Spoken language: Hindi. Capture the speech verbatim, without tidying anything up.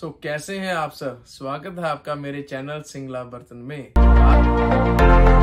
सो so, कैसे हैं आप सब। स्वागत है आपका मेरे चैनल सिंगला बर्तन में।